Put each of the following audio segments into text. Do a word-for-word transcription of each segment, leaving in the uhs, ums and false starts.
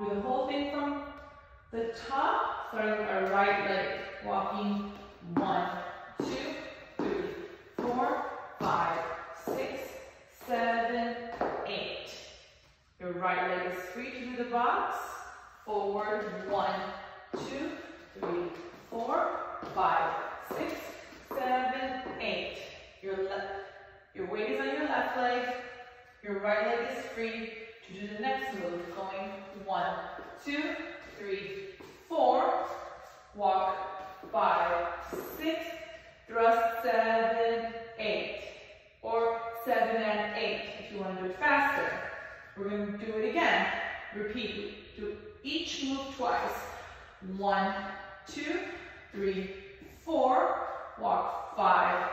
Do the whole thing from the top, starting with our right leg, walking one, two, three, four, five, six, seven, eight. Your right leg is free to do the box, forward, one, two, three, four, five, six, seven, eight. Your left, your weight is on your left leg, your right leg is free to do the next move, going one, two, three, four, walk, five, six, thrust, seven, eight, or seven and eight if you want to do it faster. We're going to do it again. Repeat. Do each move twice. One, two, three, four, walk, five,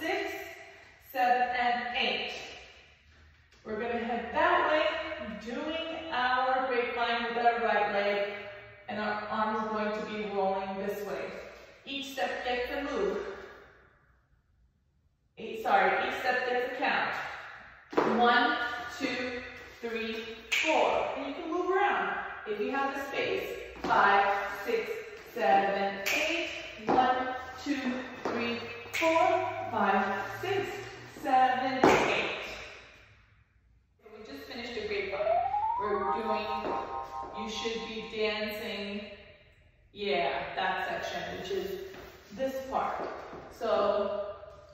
six, seven, and eight. We're going to head that way, doing our grapevine with our right leg, and our arm is going to be rolling this way. Each step gets a move. Eight, sorry, each step gets a count. One, two, three, four. And you can move around if you have the space. Five, six, seven, eight. One, two, three, four, five, six, seven, eight. We're doing, you should be dancing, yeah, that section, which is this part. So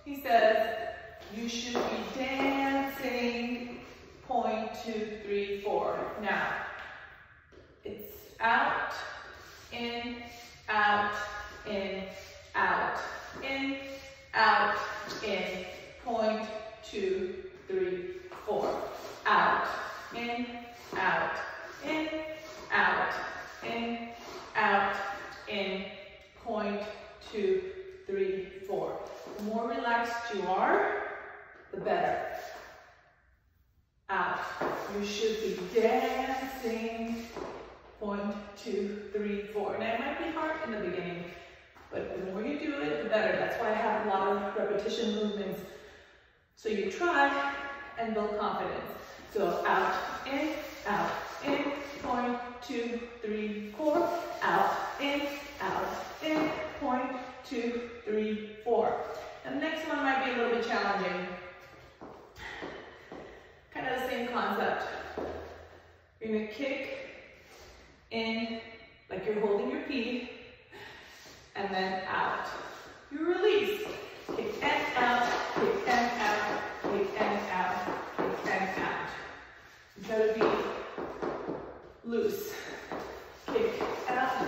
he says, you should be dancing, point, two, three, four. Now, it's out, in, out, in, out, in, out, in, point, two, three, four, out, in, out, in, out, in, out, in, point, two, three, four. The more relaxed you are, the better. Out. You should be dancing, point, two, three, four. Now it might be hard in the beginning, but the more you do it, the better. That's why I have a lot of repetition movements. So you try and build confidence. So out, in, out, in, point, two, three, four, out, in, out, in, point, two, three, four. And the next one might be a little bit challenging. Kind of the same concept. You're gonna kick in, like you're holding your pee, and then out. You release, kick and out, kick and out, kick and out, kick and out. You gotta be loose. Kick, out,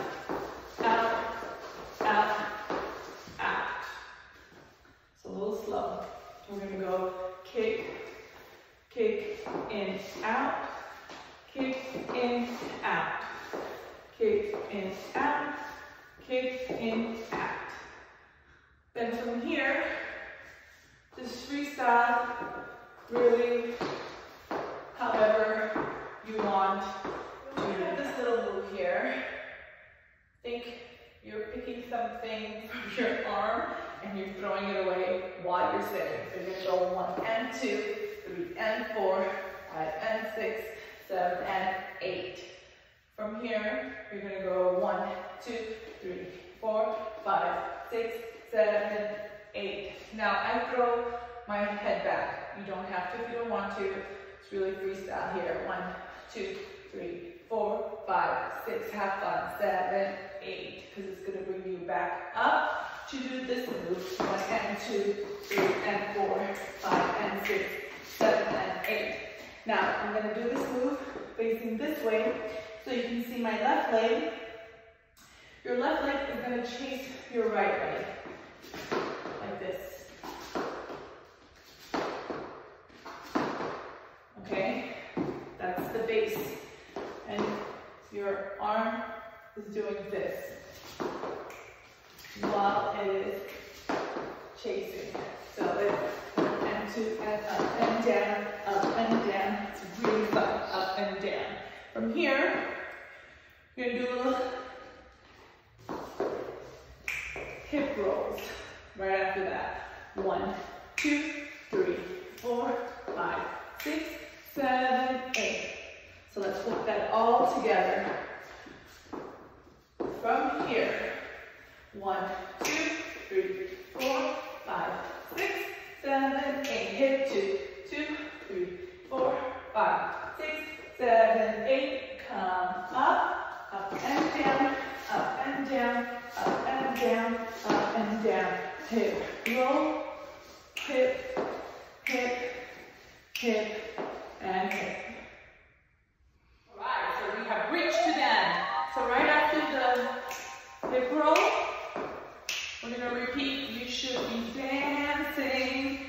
out, out, out. It's a little slow. We're gonna go kick, kick, in, out, kick, in, out, kick, in, out, kick, in, out. Then from here, just freestyle, really, however you want to do this little move here. Think you're picking something from your arm and you're throwing it away while you're sitting. So you're going to go one and two, three and four, five and six, seven and eight. From here, you're going to go one, two, three, four, five, six, seven, eight. Now I throw my head back. You don't have to if you don't want to. It's really freestyle here. One, two, three, four, five, six, have fun, seven, eight. Because it's going to bring you back up to do this move. One and two, three and four, five and six, seven and eight. Now I'm going to do this move facing this way so you can see my left leg. Your left leg is going to chase your right leg. Like this. Okay, that's the base, and your arm is doing this while it is chasing. So it's up and two and up and down, up and down. It's really fun, up and down. From here, you're gonna do a little hip rolls right after that. One, two, three, four, five, six, seven, eight. So let's work that all together. From here, one, two, three, four, five, six, seven, eight, hip two, two, three, four, five, six, seven, eight, come up, up and down, up and down, up and down, up and down, hip, roll, hip, hip, hip, and hip. All right, so we have reached to them. So right after the hip roll, we're going to repeat. You should be dancing.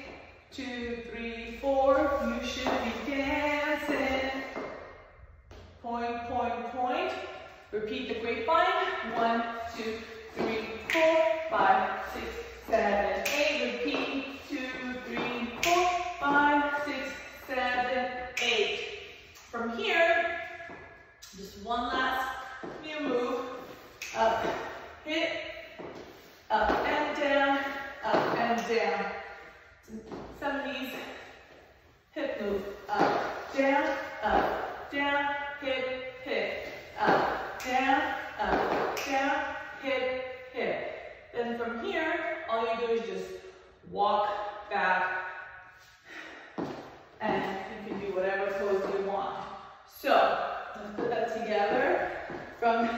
Two, three, four. You should be dancing. Point, point, point. Repeat the grapevine. One, two, three, four, five, six, seven, eight. Repeat. Two, three, four, five, six, seven, eight. From here, just one last new move. Up, hit, up and down, up and down. Some of these hip move. Up, down, up, down, hip, hip. Up, down, up, down, hip, hip. Then from here, all you do is just walk back, and you can do whatever pose you want. So let's put that together from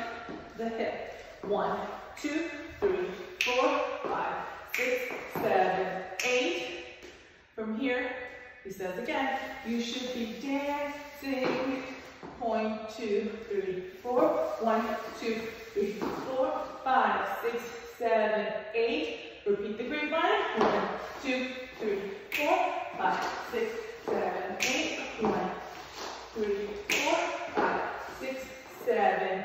the hip. One, two, three, four, five, six, seven, eight. From here, he says again, you should be dancing. Point, two, three, four. One, two, three, four, five, six, seven, eight. Repeat the grapevine. One, two, three, four, five, six, seven, eight. One, three, four, five, six, seven,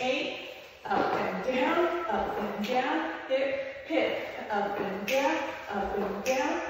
eight. Up and down, up and down, hip, hip. Up and down, up and down,